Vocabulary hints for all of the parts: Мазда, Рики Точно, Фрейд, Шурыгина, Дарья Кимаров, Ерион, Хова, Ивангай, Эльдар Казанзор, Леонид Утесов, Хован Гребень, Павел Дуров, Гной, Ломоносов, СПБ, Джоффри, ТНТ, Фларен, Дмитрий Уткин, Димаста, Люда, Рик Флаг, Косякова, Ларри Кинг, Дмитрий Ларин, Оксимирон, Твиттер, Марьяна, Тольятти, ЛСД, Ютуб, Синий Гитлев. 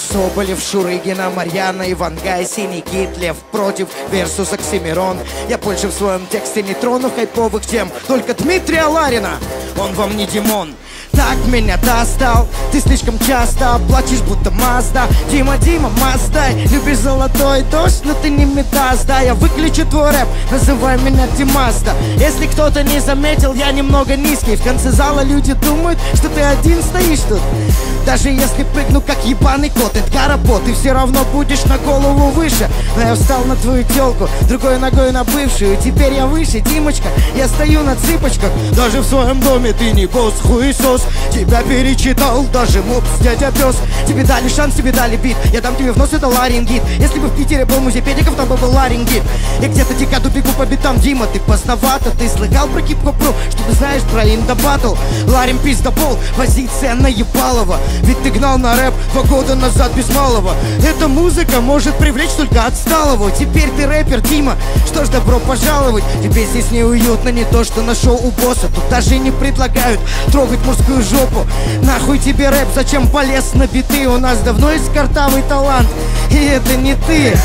Соболев, Шурыгина, Марьяна, Ивангай, Синий Гитлев против Версус Оксимирон. Я больше в своем тексте не трону хайповых тем, только Дмитрия Ларина, он вам не Димон. Так меня достал, ты слишком часто плачешь, будто Мазда. Дима, Дима, Мазда, любишь золотой дождь, но ты не метас, да. Я выключу твой рэп, называй меня Димаста. Если кто-то не заметил, я немного низкий. В конце зала люди думают, что ты один стоишь тут. Даже если прыгну, как ебаный кот, это карапот, ты все равно будешь на голову выше. Но я встал на твою телку, другой ногой на бывшую. Теперь я выше, Димочка, я стою на цыпочках. Даже в своем доме ты не босс, хуесос. Тебя перечитал даже мопс, дядя пес. Тебе дали шанс, тебе дали бит, я дам тебе в нос, это ларингит. Если бы в Питере был музей педиков, там бы был ларингит. Я где-то декаду бегу по битам, Дима, ты поздновато. Ты слыхал про кип-коп-ру, что ты знаешь про индобаттл? Ларин пиздобол, позиция наебалова. Ведь ты гнал на рэп 2 года назад без малого. Эта музыка может привлечь только отсталого. Теперь ты рэпер, Дима, что ж, добро пожаловать. Тебе здесь неуютно, не то что нашел у босса. Тут даже не предлагают трогать мужскую жопу. Нахуй тебе рэп, зачем полез на биты? У нас давно есть картавый талант, и это не ты.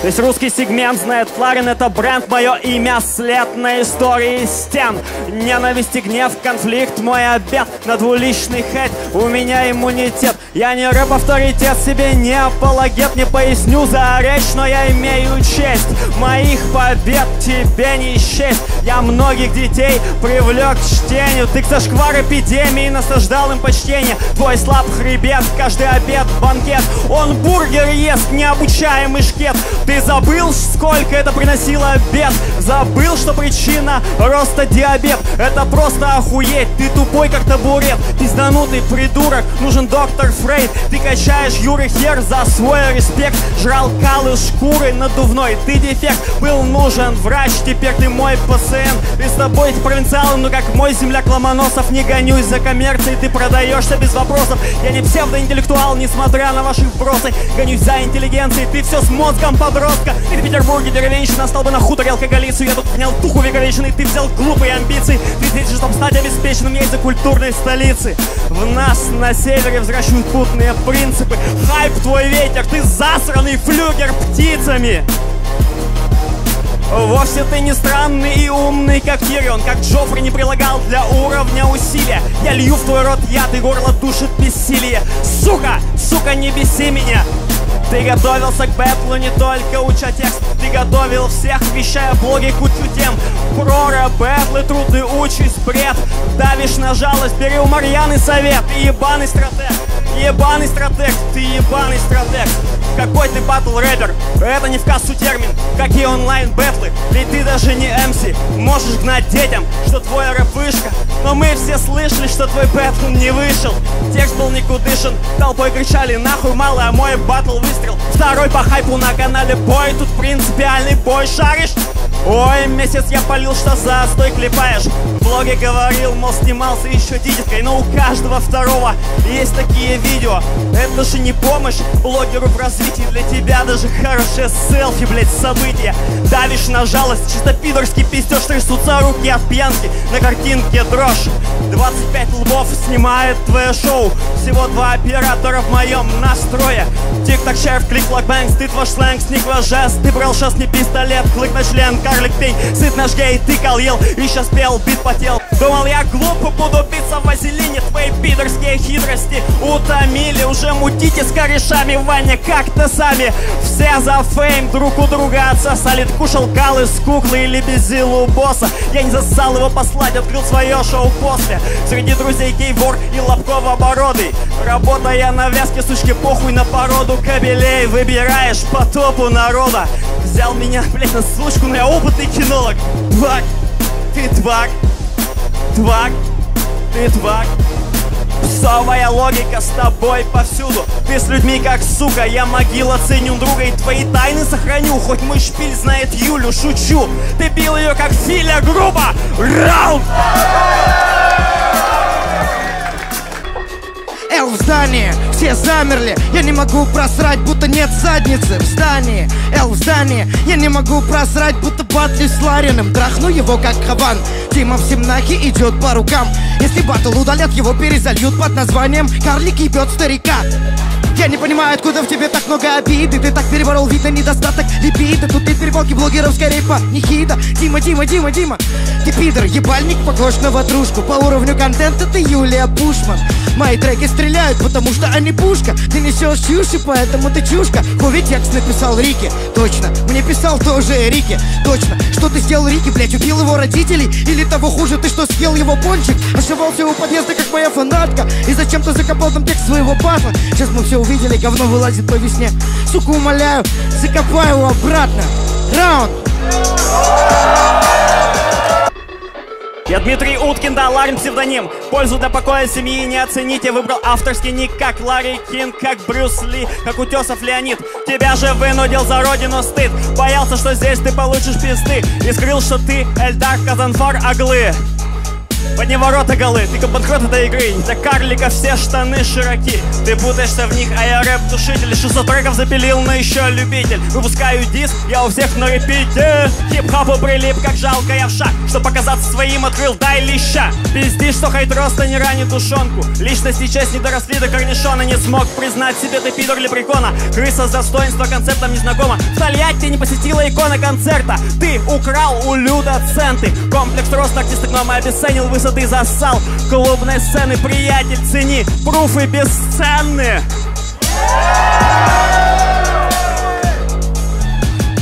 То есть русский сегмент знает Фларен, это бренд, мое имя, след на истории стен. Ненависть и гнев, конфликт, мой обед, на двуличный хейт, у меня иммунитет. Я не рэп-авторитет, себе не апологет, не поясню за речь, но я имею честь. Моих побед тебе не счесть, я многих детей привлек к чтению. Ты со шквар эпидемии насаждал им почтение, твой слаб хребет, каждый обед банкет. Он бургер ест, необучаемый шкет. Ты забыл, сколько это приносило бед? Забыл, что причина роста диабет? Это просто охуеть, ты тупой как табурет, пизданутый придурок, нужен доктор Фрейд. Ты качаешь Юрий Хер за свой респект, жрал калы шкуры надувной, ты дефект. Был нужен врач, теперь ты мой пациент. И с тобой ты провинциал, но как мой земляк Ломоносов. Не гонюсь за коммерцией, ты продаешься без вопросов. Я не псевдоинтеллектуал, несмотря на ваши вбросы. Гонюсь за интеллигенцией, ты все с мозгом подростка. Ты в Петербурге деревенщина, стал бы на хуторе алкоголицу. Я тут понял туху вековечный, ты взял глупые амбиции. Ты здесь же, чтобы стать обеспеченным яйца культурной столицы. В нас на севере взращивают путные принципы. Хайп твой ветер, ты засранный флюгер птицами. Вовсе ты не странный и умный, как Ерион, как Джоффри не прилагал для уровня усилия. Я лью в твой рот яд, и горло душит бессилие. Сука, сука, не беси меня. Ты готовился к бэтлу, не только уча текст. Ты готовил всех, вещая блоги кучу тем. Прора, бэтлы, трудный учись, бред. Давишь на жалость, бери у Марьяны совет. Ты ебаный стратег, ебаный стратег, ты ебаный стратег. Какой ты батл-рэпер, это не в кассу термин. Какие онлайн-бэтлы, ведь ты даже не MC. Можешь гнать детям, что твой рэп-вышка, но мы все слышали, что твой бэтл не вышел. Текст был никудышен, толпой кричали нахуй мало, а мой батл выстрел. Второй по хайпу на канале бой, тут принципиальный бой, шаришь? Ой, месяц я палил, что застой клепаешь. В блоге говорил, мол, снимался еще дидеткой, но у каждого второго есть такие видео. Это же не помощь блогеру в развитии, для тебя даже хорошее селфи, блять, событие. Давишь на жалость, чисто пидорский пиздеж, трясутся руки от пьянки, на картинке дрожь. 25 лбов снимает твое шоу, всего 2 оператора в моем настрое. Тик-так, черв, клик-клак, бэнг, стыд ваш сленг, сник ваш жест. Ты брал сейчас не пистолет, клык на член, карлик пей, сыт наш гей, тыкал, ел, и сейчас пел, бит потел. Думал я глупо, буду биться в вазелине, твои пидорские хитрости утомили. Уже мутите с корешами в ванне как-то сами. Все за фейм друг у друга отсосали. Кушал кал из куклы или безил у босса. Я не зассал его послать, открыл свое шоу после. Среди друзей гей-вор и лобков обородый. Работая на вязке, сучки, похуй на породу кабелей. Выбираешь по топу народа. Взял меня, блядь, на случку, но я опытный кинолог. Твак, ты твак, твак, ты твак. Псовая логика с тобой повсюду. Ты с людьми как сука, я могила, ценю друга. И твои тайны сохраню, хоть мой шпиль знает Юлю, шучу. Ты бил ее как Филя, грубо. Раунд! Эл в здании. Все замерли, я не могу просрать, будто нет задницы в здании, Эл в здании. Я не могу просрать, будто батлюсь с Лариным. Трахну его, как Хован. Дима в семнахе идет по рукам. Если батл удалят, его перезальют под названием «Карлик ебет старика». Я не понимаю, откуда в тебе так много обиды. Ты так переборол, видно, недостаток липида. Тут нет перебалки блогеров, скорее по нехида. Дима, Дима, Дима, Дима, ты пидор, ебальник, похож на ватрушку. По уровню контента ты Юлия Пушман. Мои треки стреляют, потому что они пушка. Ты несешь чушь, и поэтому ты чушка. Хуви текст написал Рики Точно, мне писал тоже Рики Точно. Что ты сделал, Рики, блять, убил его родителей? Или того хуже, ты что, съел его пончик? Ошивался у подъезда, как моя фанатка. И зачем ты закопал там текст своего батла? Сейчас мы все увидели, говно вылазит по весне. Сука, умоляю, закопай его обратно. Раунд. Я Дмитрий Уткин, да, Ларин псевдоним. Пользу для покоя семьи не оценить. Я выбрал авторский ник, как Ларри Кинг, как Брюс Ли, как Утесов Леонид. Тебя же вынудил за родину стыд. Боялся, что здесь ты получишь пизды. И скрыл, что ты Эльдар Казанзор оглы. Подни ворота голы, ты как банкрот этой игры. Для карлика все штаны широки. Ты путаешься в них, а я рэп-тушитель. 600 треков запилил, но еще любитель. Выпускаю диск, я у всех на репите. Хип-хопу прилип, как жалкая вша. Чтоб показаться своим, открыл дай леща. Пизди, что хайт роста не ранит душонку. Личность и честь не доросли до корнишона. Не смог признать себе, ты пидор лепрекона. Крыса с достоинства концептом незнакома. В Тольятти не посетила икона концерта. Ты украл у Люда центы. Комплекс роста артисток, но мы обесценил. Высоты зассал клубной сцены, приятель, цени, пруфы бесценны.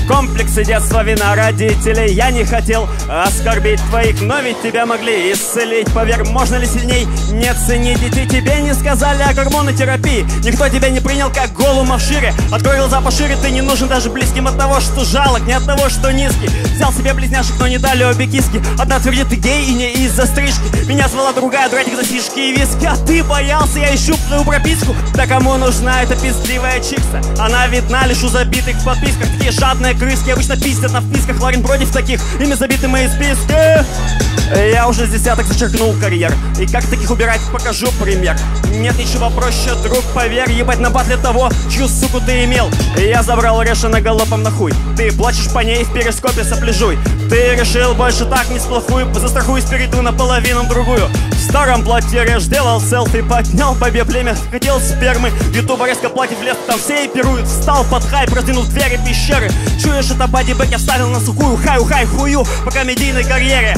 Комплексы детства, вина родителей. Я не хотел оскорбить твоих, но ведь тебя могли исцелить. Поверь, можно ли сильней не ценить? И ты, тебе не сказали о гормонотерапии. Никто тебя не принял, как голума в шире. Открой глаза пошире, ты не нужен даже близким. От того, что жалок, не от того, что низкий. Взял себе близняшек, но не дали обе киски. Одна твердит, ты гей, и не из-за стрижки. Меня звала другая, дратик за сишки и виски. А ты боялся, я ищу твою прописку. Да кому нужна эта пиздливая чикса? Она видна лишь у забитых в подписках. Такие жадные крыски обычно пиздят на вписках. Ларин против таких, ими забиты мои списки. Я уже с десяток зачеркнул карьер. И как таких убирать, покажу пример. Нет ничего проще, друг, поверь. Ебать на батле того, чью суку ты имел. Я забрал Решина галопом нахуй. Ты плачешь по ней, в перископе сопляжуй. Ты решил больше так не сплохую. Застрахуюсь, перейду наполовину другую. В старом платье режь, делал селфи. Поднял бабе племя, хотел спермы. Ютуба резко платит в лес, там все и пируют. Встал под хайп, раздвинул двери пещеры. Чуешь, это бодибэк, я вставил на сухую. Хай-ухай, хую, по комедийной карьере.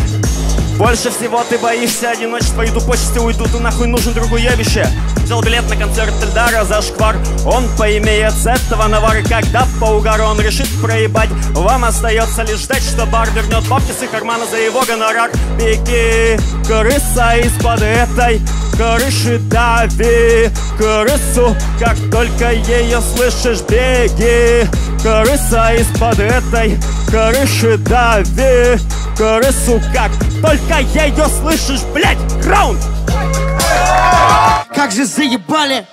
Больше всего ты боишься одиночества. Иду почести уйду, ты нахуй нужен другое ебище. Взял билет на концерт Эльдара за шквар. Он поимеет с этого навары. Когда по угару он решит проебать, вам остается лишь ждать, что бар вернет бабки с их кармана за его гонорар. Беги, крыса, из-под этой крыши дави. Крысу, как только ее слышишь, беги. Крыса, из-под этой крыши дави. Крысу, как только ее слышишь, блять. Раунд! Как же заебали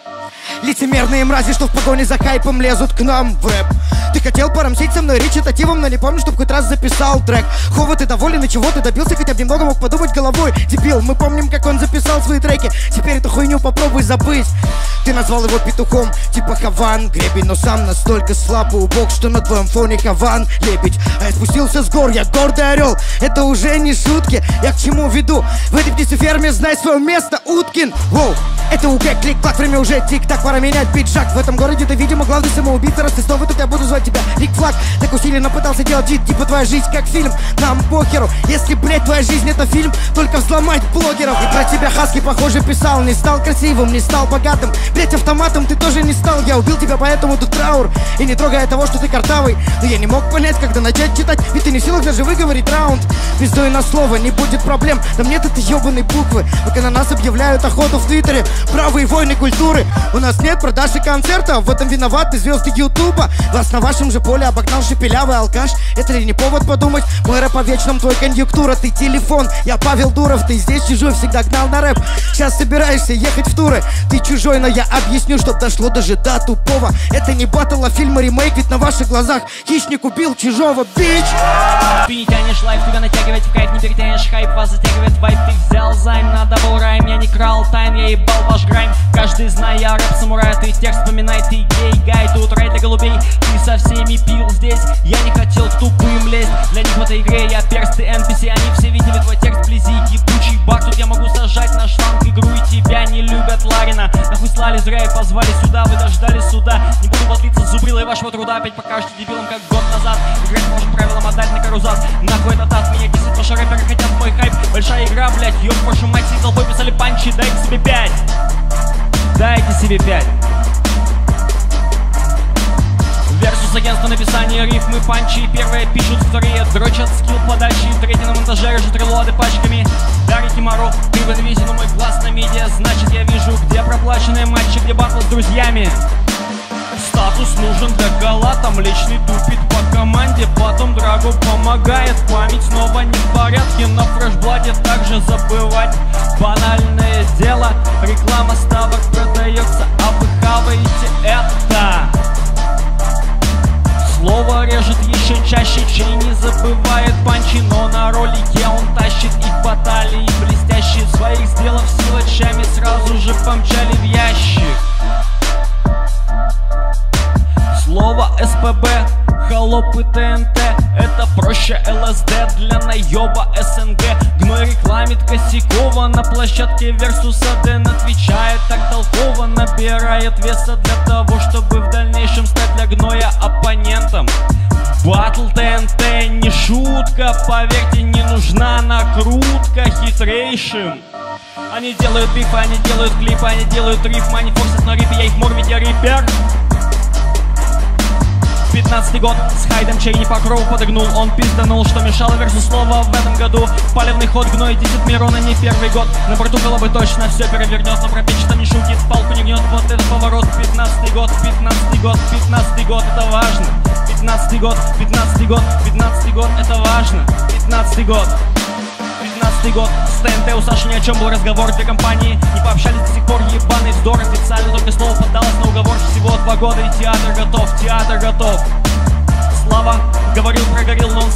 лицемерные мрази, что в погоне за хайпом лезут к нам в рэп. Ты хотел порамсить со мной речитативом, но не помню, чтоб хоть раз записал трек. Хова, ты доволен, и чего ты добился? Хотя бы немного мог подумать головой, дебил. Мы помним, как он записал свои треки. Теперь эту хуйню попробуй забыть. Ты назвал его петухом, типа Хован Гребень, но сам настолько слаб и убог, что на твоем фоне Хован Лебедь. А я спустился с гор, я гордый орел. Это уже не шутки, я к чему веду? В этой птицеферме знай свое место, Уткин. Воу, это УГ, клик-клак, время уже тик-так, пора менять пиджак. В этом городе ты, видимо, главный самоубийца. Раз ты снова тут, я буду звать тебя Рик Флаг. Так усиленно пытался делать вид, типа твоя жизнь как фильм. Нам похеру, если, блять, твоя жизнь это фильм, только взломать блогеров. И про тебя Хаски, похоже, писал. Не стал красивым, не стал богатым, блять, автоматом ты тоже не стал. Я убил тебя, поэтому тут траур. И не трогая того, что ты картавый. Но я не мог понять, когда начать читать. Ведь ты не в силах даже выговорить раунд. Пиздой на слово, не будет проблем. Да мне тут ебаные буквы. Пока на нас объявляют охоту в твиттере. Правые войны культуры. У нас нет продаж и концерта. В этом виноваты звезды ютуба. Вас на вашем же поле обогнал шепелявый алкаш. Это ли не повод подумать? Мой рэп о вечном, твой конъюнктура. Ты телефон, я Павел Дуров. Ты здесь чужой, всегда гнал на рэп. Сейчас собираешься ехать в туры. Ты чужой, но я объясню, чтоб дошло даже до тупого. Это не баттл, а фильм и ремейк. Ведь на ваших глазах хищник убил чужого, бич. Ты не тянешь лайф, тебя натягивать в кайф. Не перетянешь хайп, вас затягивает вайп. Ты взял займ на дабл райм, я не крал. тайн, я ебал ваш грайм. Каждый, зная рэп самурая, ты текст вспоминай, ты гей, гай, тут рай для голубей. Ты со всеми пил здесь, я не хотел тупым лезть. Для них в этой игре я перс, ты NPC, они все видели твой текст вблизи. Ебучий баг, тут я могу сажать на штанг игру, и тебя не любят Ларина. Нахуй слали зря и позвали сюда, вы дождались суда. Не буду подлиться зубрилой вашего труда, опять покажете дебилом, как год назад. Играть может правилам отдать на карузат. Нахуй этот ад, меня кисит, ваши рэперы хотят мой хайп. Большая игра, блять, ёб вашу мать, сей толпой писали панчи, дайте себе 5. Дайте себе 5. Версус агентство написания рифмы, панчи. Первые пишут, вторые дрочат скилл подачи. Третий на монтаже режут релоды пачками. Дарья Кимаров, ты в инвизе, но мой глаз на медиа. Значит я вижу, где проплаченные матчи, где батл с друзьями. Статус нужен для гола, там личный тупит по команде. Потом Драго помогает, память снова не в порядке. На фрешбладе также забывать банальное дело. Реклама ставок продается, а вы хаваете это. Слово режет еще чаще, чей не забывает панчи. Но на ролике он тащит и по талии блестящие. Своих сделав силачами, сразу же помчали в ящик. Слово СПБ, холоп и ТНТ. Это проще ЛСД для наеба СНГ. Гной рекламит Косякова на площадке Версуса. Дэн отвечает так толково, набирает веса для того, чтобы в дальнейшем стать для Гноя оппонентом. Батл ТНТ не шутка, поверьте, не нужна накрутка хитрейшим. Они делают биф, они делают клип, они делают рифм. Они фоксят на рипе, я их мор, ведь я рипер. 15-й год, с хайдом чей не по крову подыгнул. Он пизданул, что мешало Версу слово в этом году. Палевный ход, Гной дизит Мирона не первый год. На борту головы точно все перевернет, но пропечет там не шутит, палку не гнет. Вот этот поворот, 15-й год, 15-й год, 15-й год, это важно. 15-й год, 15-й год, 15-й год, это важно. 15-й год. 15-й год, с ТНТ у Саши ни о чем был разговор, две компании не пообщались до сих пор, ебаный вздор. Официально только слово поддалось на уговор, всего 2 года и театр готов, театр готов. Слава говорил, прогорел, но он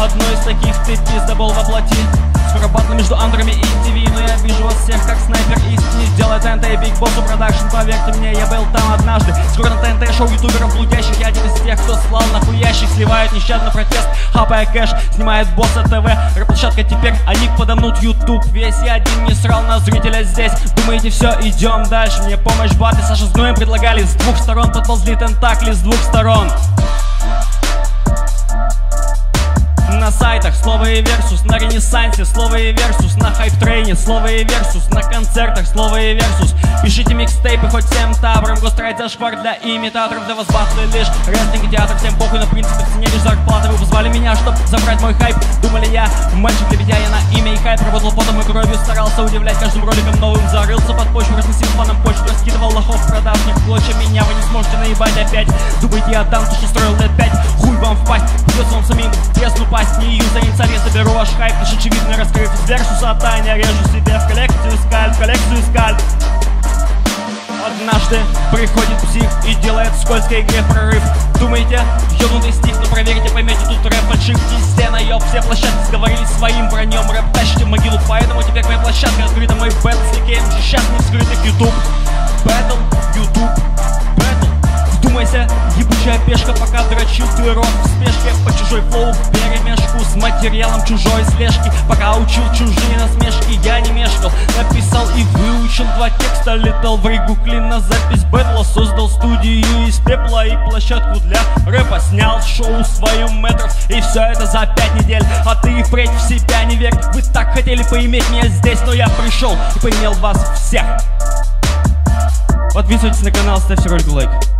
одной из таких. Ты пиздобол воплоти, скоро батл между андерами и ТВ. Но я вижу вас всех как снайпер истинный, сделай ТНТ и Биг Боссу продакшн, поверьте мне, я был там однажды. Скоро на ТНТ шоу ютуберов блудящих, я один из тех, кто слал нахуящих. Сливают нещадно протест, хапая кэш, снимает босса ТВ. Рэп-площадка теперь, они подомнут ютуб весь. Я один не срал на зрителя здесь. Думаете все, идем дальше, мне помощь баты Саша с Гноем предлагали с двух сторон. Подползли тентакли с двух сторон. На сайтах слово и Версус, на Ренессансе слово и Версус, на хайп-трейне слово и Версус, на концертах слово и Версус. Пишите микстейпы хоть всем табрам, гострайт зашквар для имитаторов. Для вас батлы лишь рестлинг и театр, всем похуй на принципы, в цене лишь зарплаты. Вы позвали меня, чтоб забрать мой хайп, думали я мальчик-лебедя, я на имя и хайп. Работал потом и кровью, старался удивлять каждым роликом новым. Зарылся под почву, разносил фаном почту, раскидывал лохов продажных в клочья. Меня вы не сможете наебать опять, думаете я дам то, что строил лет 5. Хуй вам впасть, придется вам самим в бездну пасть. Не юза, не царь, я заберу ваш хайп, лишь очевидно раскрыв из Версуса тайн. Я режу себе в коллекцию скальп, коллекцию скальп. Однажды приходит псих и делает в скользкой игре прорыв. Думаете, ёбнутый стих, но проверьте, поймете, тут рэп отшив. Везде наёб, все площадки сговорились своим бронём. Рэп тащите в могилу, поэтому теперь моя площадка открыта. Мой бэтл с лекеем, счастный вскрытых ютуб. Бэтл, ютуб, бэтл. Вдумайся, ебучая пешка, пока дрочил твой рот в спешке. По чужой флоу, перемешку с материалом чужой слежки. Пока учил чужие насмешки, я не мешкал. Написал и выучил 2 текста, летал в Ригу клин на запись бэтла. Создал студию из пепла и площадку для рэпа. Снял шоу своем метров, и все это за 5 недель. А ты и впредь в себя не верь. Вы так хотели поиметь меня здесь, но я пришел и поимел вас всех. Подписывайтесь на канал, ставьте ролику лайк.